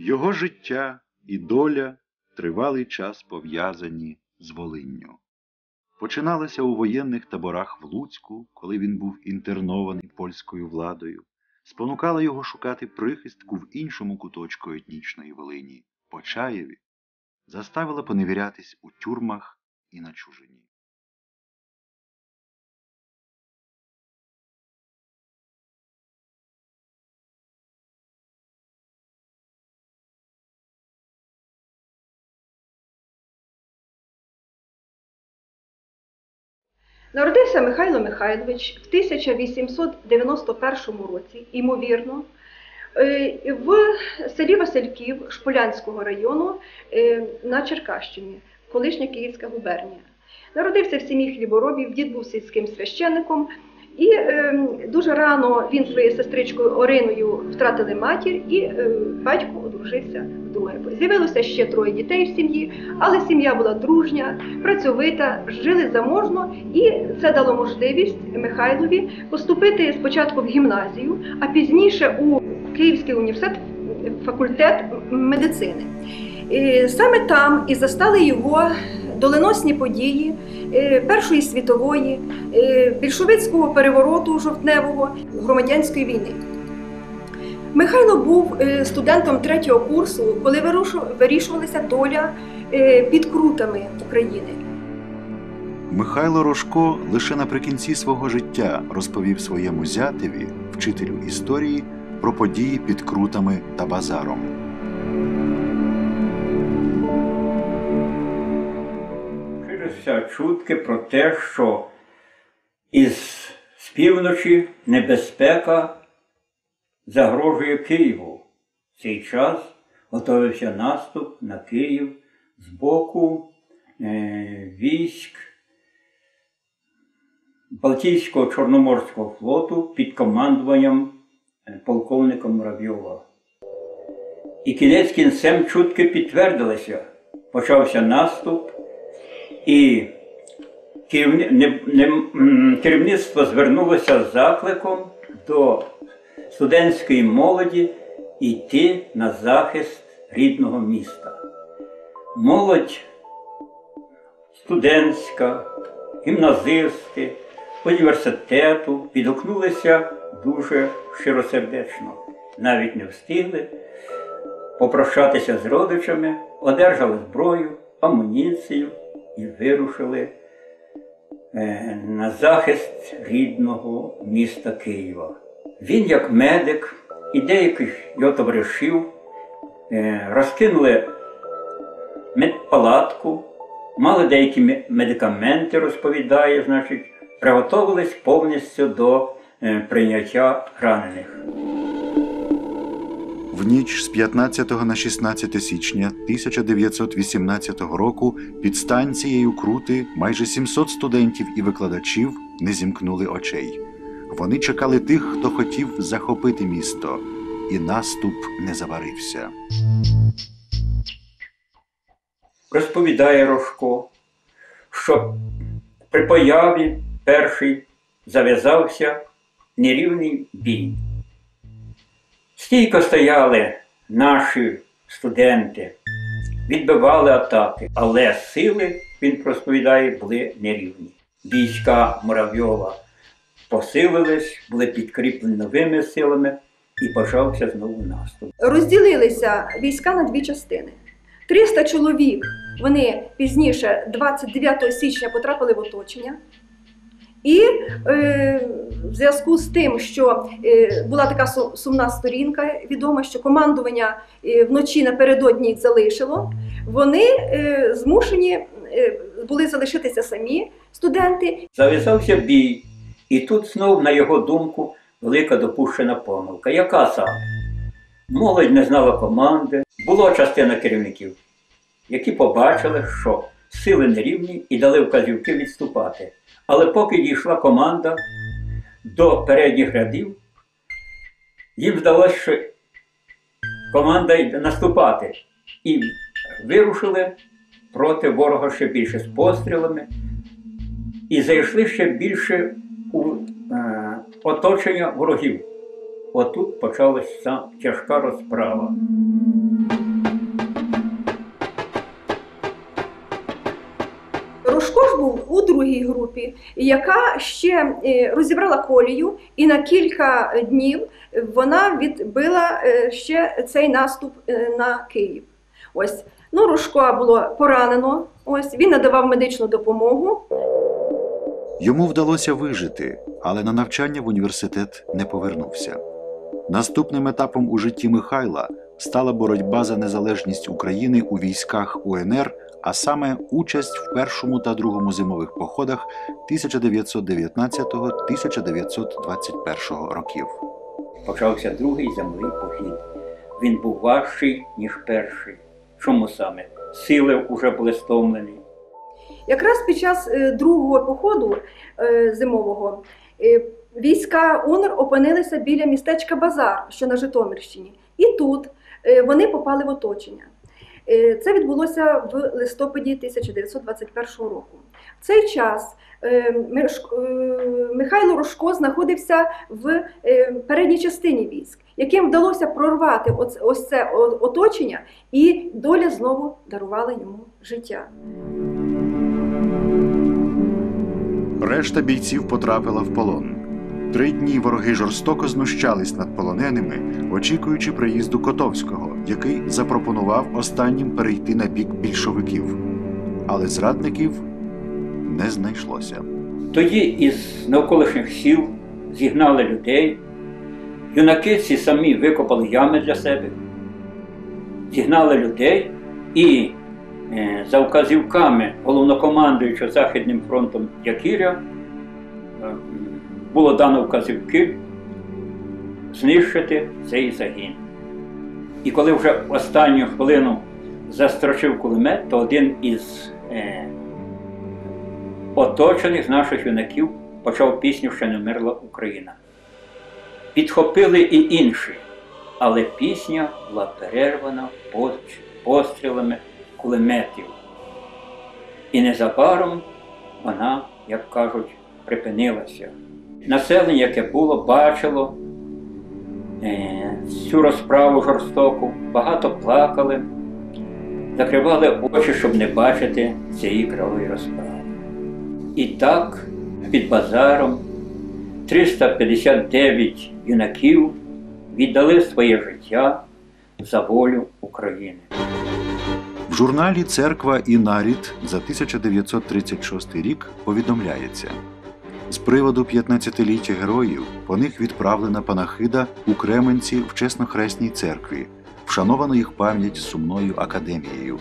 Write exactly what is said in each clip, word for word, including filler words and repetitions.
Його життя і доля тривалий час пов'язані з Волинню. Починалася у воєнних таборах в Луцьку, коли він був інтернований польською владою, спонукала його шукати прихистку в іншому куточку етнічної Волині – Почаєві, заставила поневірятись у тюрмах і на чужині. Народився Михайло Михайлович в тисяча вісімсот дев'яносто першому році, ймовірно, в селі Васильків Шполянського району на Черкащині, колишня Київська губернія. Народився в сім'ї хліборобів, дід був сільським священником, і дуже рано він своєю сестричкою Ориною втратили матір, і батько одружився вдруге. З'явилося ще троє дітей в сім'ї, але сім'я була дружня, працьовита, жили заможно, і це дало можливість Михайлові поступити спочатку в гімназію, а пізніше у Київський університет, факультет медицини. І саме там і застали його доленосні події Першої світової, більшовицького перевороту жовтневого, громадянської війни. Михайло був студентом третього курсу, коли вирішувалася доля під Крутами України. Михайло Рожко лише наприкінці свого життя розповів своєму зятеві, вчителю історії, про події під Крутами та Базаром. Чутки про те, що із півночі небезпека загрожує Києву. В цей час готувався наступ на Київ з боку військ Балтійського Чорноморського флоту під командуванням полковника Муравйова. І кінець кінцем чутки підтвердилися. Почався наступ. І керівництво звернулося з закликом до студентської молоді йти на захист рідного міста. Молодь студентська, гімназисти, університету відгукнулися дуже щиросердечно. Навіть не встигли попрощатися з родичами, одержали зброю, амуніцію і вирушили на захист рідного міста Києва. Він, як медик, і деяких його товаришів розкинули медпалатку, мали деякі медикаменти, розповідає, значить, приготувались повністю до прийняття ранених. В ніч з п'ятнадцятого на шістнадцяте січня тисяча дев'ятсот вісімнадцятого року під станцією Крути майже сімсот студентів і викладачів не зімкнули очей. Вони чекали тих, хто хотів захопити місто, і наступ не заварився. Розповідає Рожко, що при появі перший зав'язався нерівний бій. Стійко стояли наші студенти, відбивали атаки, але сили, він розповідає, були нерівні. Війська Муравйова посилились, були підкріплені новими силами і почався знову наступ. Розділилися війська на дві частини. триста чоловік, вони пізніше двадцять дев'ятого січня потрапили в оточення. І е, в зв'язку з тим, що е, була така сумна сторінка відома, що командування е, вночі напередодні їх залишило, вони е, змушені е, були залишитися самі студенти. Зав'язався бій, і тут знов, на його думку, велика допущена помилка. Яка саме? Молодь не знала команди, була частина керівників, які побачили, що сили нерівні і дали вказівки відступати. Але поки дійшла команда до передніх рядів, їм здалося, що команда йде наступати. І вирушили проти ворога ще більше з пострілами і зайшли ще більше у е, оточення ворогів. Отут почалася тяжка розправа. був у другій групі, яка ще розібрала колію, і на кілька днів вона відбила ще цей наступ на Київ. Ось. Ну, Рожка було поранено, ось, він надавав медичну допомогу. Йому вдалося вижити, але на навчання в університет не повернувся. Наступним етапом у житті Михайла стала боротьба за незалежність України у військах УНР, а саме участь в першому та другому зимових походах тисяча дев'ятсот дев'ятнадцятого — тисяча дев'ятсот двадцять першого років. Почався другий зимовий похід. Він був важчий, ніж перший. Чому саме? Сили вже були стомлені. Якраз під час другого походу зимового війська УНР опинилися біля містечка Базар, що на Житомирщині. І тут вони попали в оточення. Це відбулося в листопаді тисяча дев'ятсот двадцять першого року. В цей час Михайло Рожко знаходився в передній частині військ, яким вдалося прорвати ось це оточення, і доля знову дарувала йому життя. Решта бійців потрапила в полон. Три дні вороги жорстоко знущались над полоненими, очікуючи приїзду Котовського, який запропонував останнім перейти на бік більшовиків. Але зрадників не знайшлося. Тоді із навколишніх сіл зігнали людей, юнаки ці самі викопали ями для себе, зігнали людей і за вказівками головнокомандуючого Західним фронтом Якіря було дано вказівки знищити цей загін. І коли вже останню хвилину застрочив кулемет, то один із е, оточених з наших юнаків почав пісню «Ще не вмерла Україна». Підхопили і інші, але пісня була перервана пострілами кулеметів. І незабаром вона, як кажуть, припинилася. Населення, яке було, бачило цю розправу жорстоку, багато плакали, закривали очі, щоб не бачити цієї кривої розправи. І так, під Базаром триста п'ятдесят дев'ять юнаків віддали своє життя за волю України. В журналі «Церква і нарід» за тисяча дев'ятсот тридцять шостий рік повідомляється: з приводу п'ятнадцятиліття героїв по них відправлена панахида у Кременці в Чеснохресній церкві. Вшановано їх пам'ять сумною академією.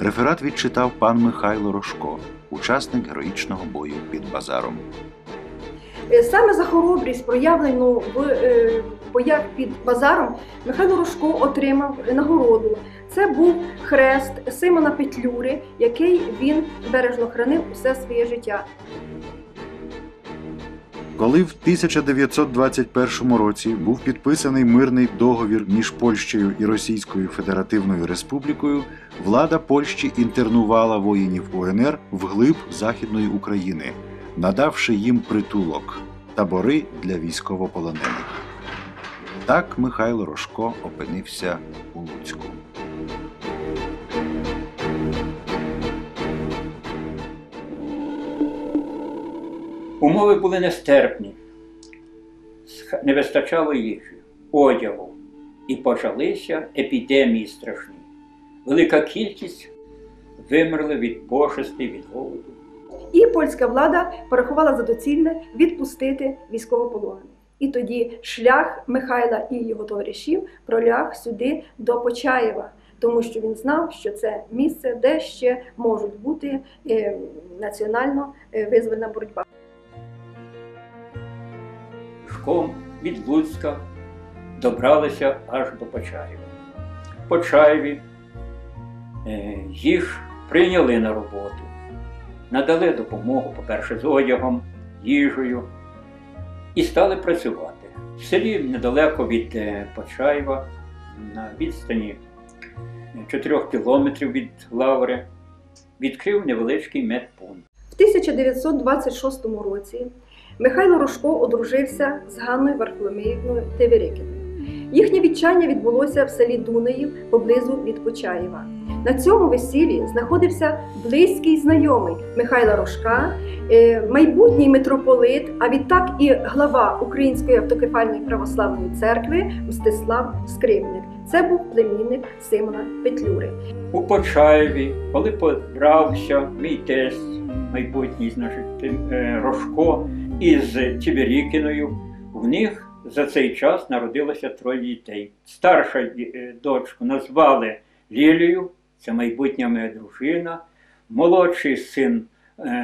Реферат відчитав пан Михайло Рожко, учасник героїчного бою під Базаром. Саме за хоробрість, проявлену в боях під Базаром, Михайло Рожко отримав нагороду. Це був хрест Симона Петлюри, який він бережно хранив усе своє життя. Коли в тисяча дев'ятсот двадцять першому році був підписаний мирний договір між Польщею і Російською Федеративною Республікою, влада Польщі інтернувала воїнів УНР вглиб Західної України, надавши їм притулок – табори для військовополонених. Так Михайло Рожко опинився у Луцьку. Умови були нестерпні, не вистачало їжі, одягу, і почалися епідемії страшні. Велика кількість вимерли від пошести, від голоду. І польська влада порахувала за доцільне відпустити військовополонених. І тоді шлях Михайла і його товаришів проляг сюди до Почаєва, тому що він знав, що це місце, де ще може бути національно-визвольна боротьба. Від Луцька добралися аж до Почаєва. В Почаєві їх прийняли на роботу, надали допомогу, по-перше, з одягом, їжею, і стали працювати. В селі недалеко від Почаєва, на відстані чотирьох кілометрів від Лаври, відкрив невеличкий медпункт. В тисяча дев'ятсот двадцять шостому році Михайло Рожко одружився з Ганною Варфоломіївною Теверикиною. Їхнє вінчання відбулося в селі Дунаїв поблизу від Почаєва. На цьому весіллі знаходився близький знайомий Михайла Рожка, майбутній митрополит, а відтак і глава Української автокефальної православної церкви Мстислав Скрипник. Це був племінник Симона Петлюри. У Почаєві, коли подрався мій тесть, майбутній Рожко, із Теверикиною, в них за цей час народилося троє дітей. Старшу дочку назвали Лілію, це майбутня моя дружина, молодший син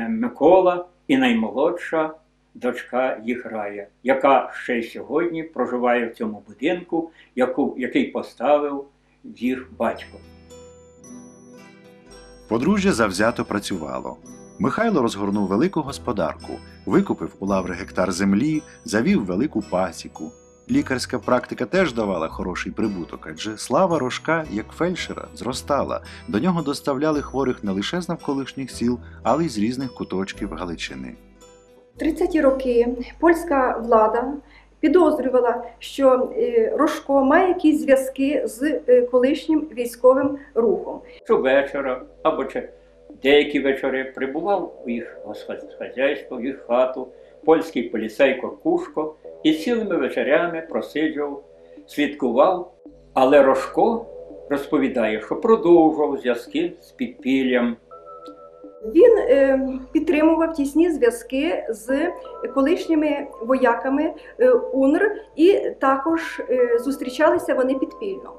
Микола і наймолодша дочка Єграя, яка ще й сьогодні проживає в цьому будинку, яку, який поставив їх батько. Подружжя завзято працювало. Михайло розгорнув велику господарку, викупив у Лаври гектар землі, завів велику пасіку. Лікарська практика теж давала хороший прибуток, адже слава Рожка, як фельдшера, зростала. До нього доставляли хворих не лише з навколишніх сіл, але й з різних куточків Галичини. тридцяті роки польська влада підозрювала, що Рожко має якісь зв'язки з колишнім військовим рухом. Щовечора або чи деякі вечори прибував у їх господарство, в їх хату польський поліцей Коркушко і цілими вечорями просиджував, слідкував. Але Рожко розповідає, що продовжував зв'язки з підпіллям. Він е, підтримував тісні зв'язки з колишніми вояками е, УНР і також е, зустрічалися вони підпільно.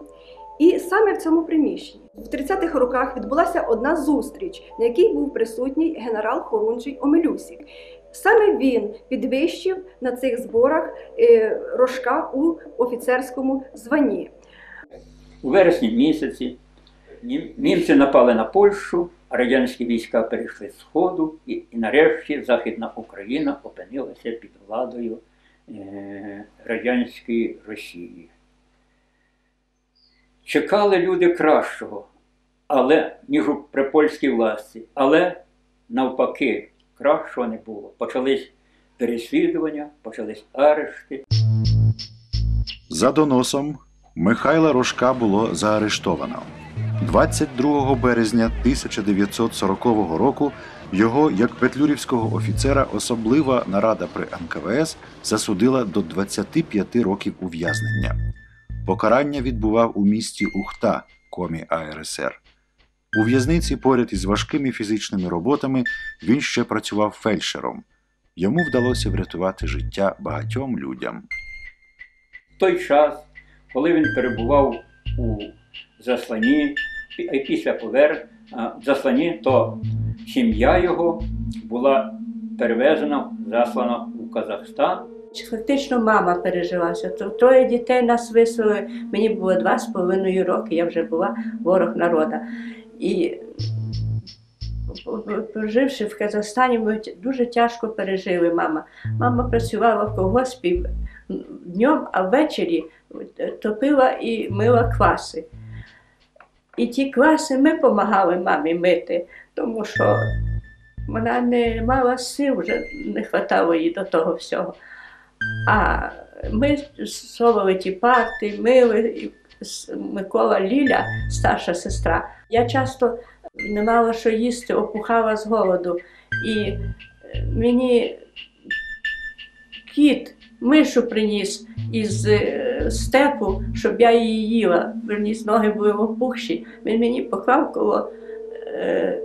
І саме в цьому приміщенні в тридцятих роках відбулася одна зустріч, на якій був присутній генерал Хорунжий Омелюсік. Саме він підвищив на цих зборах е, Рожка у офіцерському званні. У вересні місяці німці напали на Польщу, радянські війська перейшли з Сходу, і, і нарешті Західна Україна опинилася під владою е, радянської Росії. Чекали люди кращого, але, ніж при польській власті, але навпаки кращого не було. Почались переслідування, почались арешти. За доносом Михайла Рожка було заарештовано. двадцять другого березня тисяча дев'ятсот сорокового року його, як петлюрівського офіцера, особлива нарада при ен ка ве ес засудила до двадцяти п'яти років ув'язнення. Покарання відбував у місті Ухта, комі а ер ес ер. У в'язниці поряд із важкими фізичними роботами він ще працював фельдшером. Йому вдалося врятувати життя багатьом людям. В той час, коли він перебував у Заслані, і після повернення в Заслані, то сім'я його була перевезена, заслана у Казахстан. Фактично мама переживалася. Троє дітей нас вислали. Мені було два з половиною роки, я вже була ворог народу. І проживши в Казахстані, ми дуже тяжко пережили мама. Мама працювала в колгоспі днем, а ввечері топила і мила кваси. І ті кваси ми допомагали мамі мити, тому що вона не мала сил, вже не вистачало їй до того всього. А ми совали ті парти, мили, Микола, Ліля, старша сестра. Я часто не мала що їсти, опухала з голоду. І мені кіт мишу приніс із степу, щоб я її їла. Верніс, ноги були опухші. Він мені поклав коло е,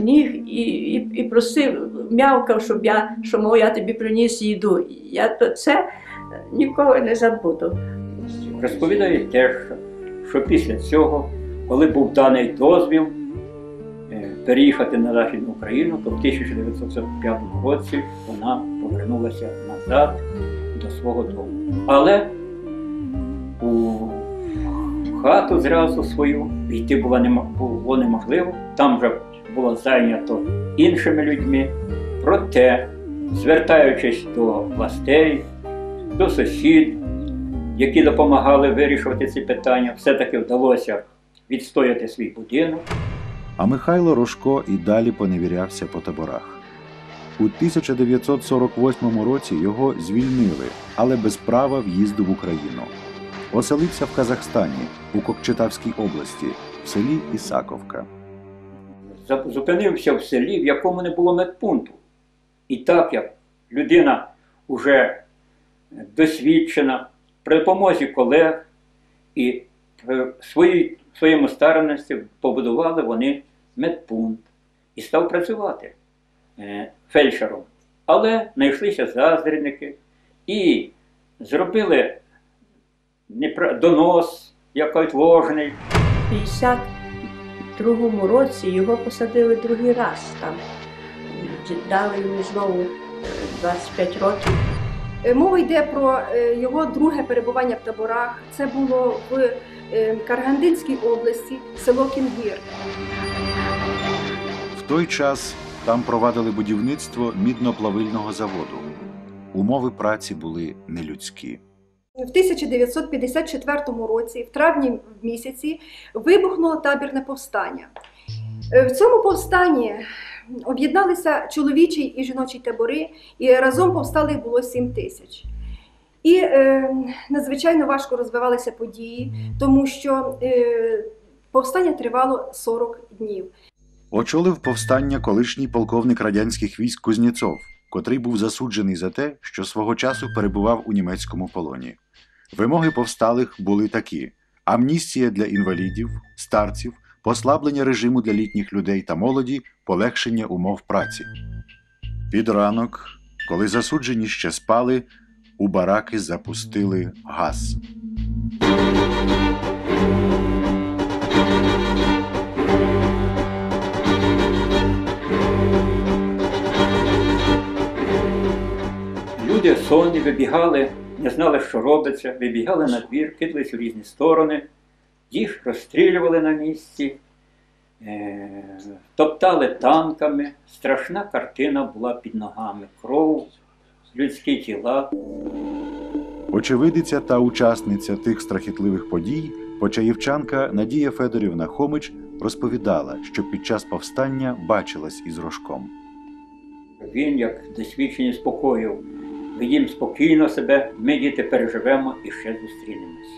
ніг і, і, і просив, м'явкав, щоб я, що, мов, я тобі приніс їду. Я то це ніколи не забуду. Розповідає те, що, що після цього, коли був даний дозвіл переїхати на Західну Україну, то в тисяча дев'ятсот сорок п'ятому році вона повернулася назад до свого дому. Але у хату зразу свою йти було неможливо, там вже було зайнято іншими людьми. Проте, звертаючись до властей, до сусід, які допомагали вирішувати ці питання, все-таки вдалося відстояти свій будинок. А Михайло Рожко і далі поневірявся по таборах. У тисяча дев'ятсот сорок восьмому році його звільнили, але без права в'їзду в Україну. Оселився в Казахстані, у Кокчетавській області, в селі Ісаковка. Зупинився в селі, в якому не було медпункту. І так, як людина вже досвідчена, при допомозі колег і в своїй, своєму старанності побудували вони медпункт і став працювати фельдшером. Але знайшлися заздрівники і зробили донос, якось ложний. У п'ятдесят другому році його посадили другий раз там. Дали йому знову двадцять п'ять років. Мова йде про його друге перебування в таборах. Це було в Карагандинській області, село Кінгір. В той час там провадили будівництво мідноплавильного заводу. Умови праці були нелюдські. В тисяча дев'ятсот п'ятдесят четвертому році, в травні місяці, вибухнуло табірне повстання. В цьому повстанні об'єдналися чоловічі і жіночі табори, і разом повстали було сім тисяч. І е, надзвичайно важко розвивалися події, тому що е, повстання тривало сорок днів. Очолив повстання колишній полковник радянських військ Кузнєцов, котрий був засуджений за те, що свого часу перебував у німецькому полоні. Вимоги повсталих були такі: амністія для інвалідів, старців, послаблення режиму для літніх людей та молоді, полегшення умов праці. Під ранок, коли засуджені ще спали, у бараки запустили газ. Люди сонні вибігали, не знали, що робиться, вибігали на двір, кидались в різні сторони. Їх розстрілювали на місці, топтали танками. Страшна картина була під ногами. Кров, людські тіла. Очевидиця та учасниця тих страхітливих подій, почаївчанка Надія Федорівна Хомич, розповідала, що під час повстання бачилась із Рожком. Він, як досвідчені, спокоїв. Ми їм спокійно себе, ми, діти, переживемо і ще зустрінемось.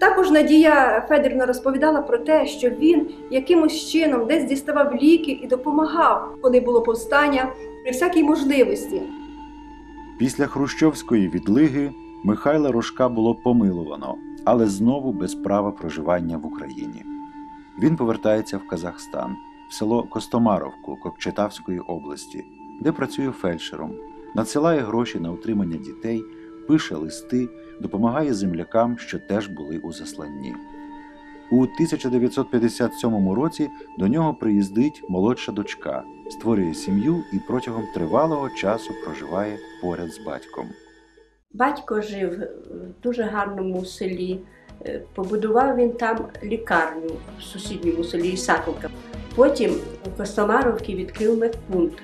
Також Надія Федорівна розповідала про те, що він якимось чином десь діставав ліки і допомагав, коли було повстання, при всякій можливості. Після хрущовської відлиги Михайла Рожка було помиловано, але знову без права проживання в Україні. Він повертається в Казахстан, в село Костомаровку Кокчетавської області, де працює фельдшером, надсилає гроші на утримання дітей, пише листи, допомагає землякам, що теж були у засланні. У тисяча дев'ятсот п'ятдесят сьомому році до нього приїздить молодша дочка, створює сім'ю і протягом тривалого часу проживає поряд з батьком. Батько жив в дуже гарному селі. Побудував він там лікарню в сусідньому селі Ісаковка. Потім у Костомаровці відкрив медпункт.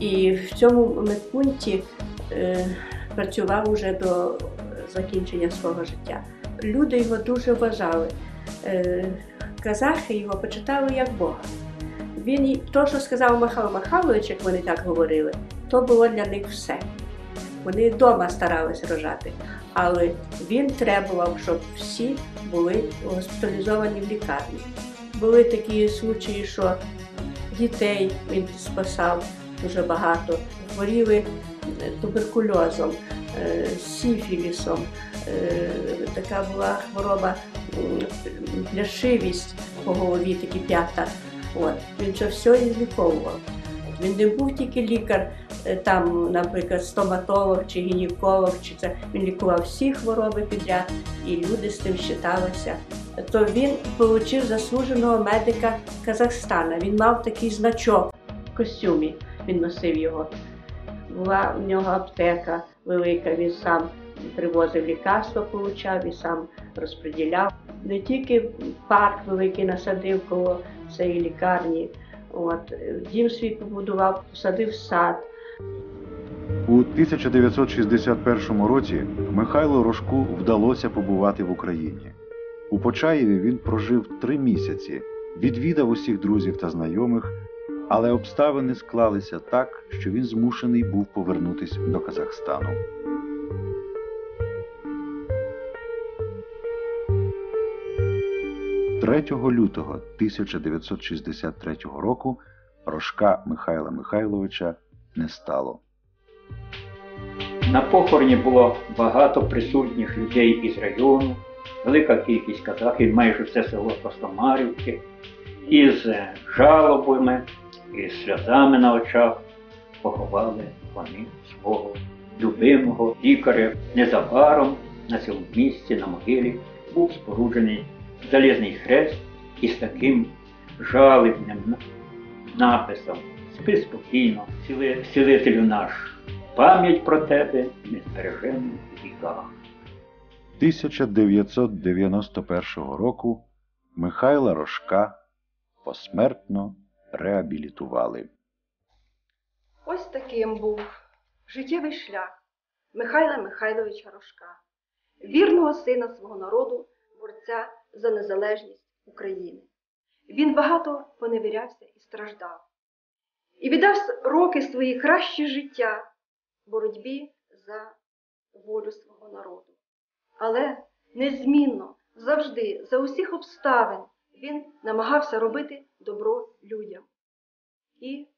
І в цьому медпункті е, працював уже до закінчення свого життя. Люди його дуже вважали. Е, казахи його почитали як Бога. Він, то, що сказав Михайло Михайлович, як вони так говорили, то було для них все. Вони вдома старались рожати, але він требував, щоб всі були госпіталізовані в лікарні. Були такі случаї, що дітей він спасав. Дуже багато хворіли туберкульозом, сифілісом, така була хвороба, пляшивість по голові, такі п'ята. От. Він це все ліковував. Він не був тільки лікар, там, наприклад, стоматолог чи гінеколог, чи це. Він лікував всі хвороби підряд, і люди з тим вважалися. То він отримав заслуженого медика Казахстана, він мав такий значок в костюмі. Він носив його. Була у нього аптека велика, він сам привозив лікарства, получав і сам розподіляв. Не тільки парк великий насадив коло цієї лікарні, от, дім свій побудував, посадив сад. У тисяча дев'ятсот шістдесят першому році Михайлу Рожку вдалося побувати в Україні. У Почаєві він прожив три місяці, відвідав усіх друзів та знайомих, Але обставини склалися так, що він змушений був повернутися до Казахстану. третього лютого тисяча дев'ятсот шістдесят третього року Рожка Михайла Михайловича не стало. На похороні було багато присутніх людей із району, велика кількість казахів, майже все село Костомарівки, із жалобами, із сльозами на очах поховали вони свого любимого лікаря. Незабаром на цьому місці, на могилі, був споруджений залізний хрест із таким жалібним написом: «Спи спокійно, цілителю наш, пам'ять про тебе ми збережемо в віках». тисяча дев'ятсот дев'яносто першого року Михайла Рожка посмертно реабілітували. Ось таким був життєвий шлях Михайла Михайловича Рожка, вірного сина свого народу, борця за незалежність України. Він багато поневірявся і страждав. І віддав роки свої кращі життя боротьбі за волю свого народу. Але незмінно, завжди, за усіх обставин він намагався робити добро людям. І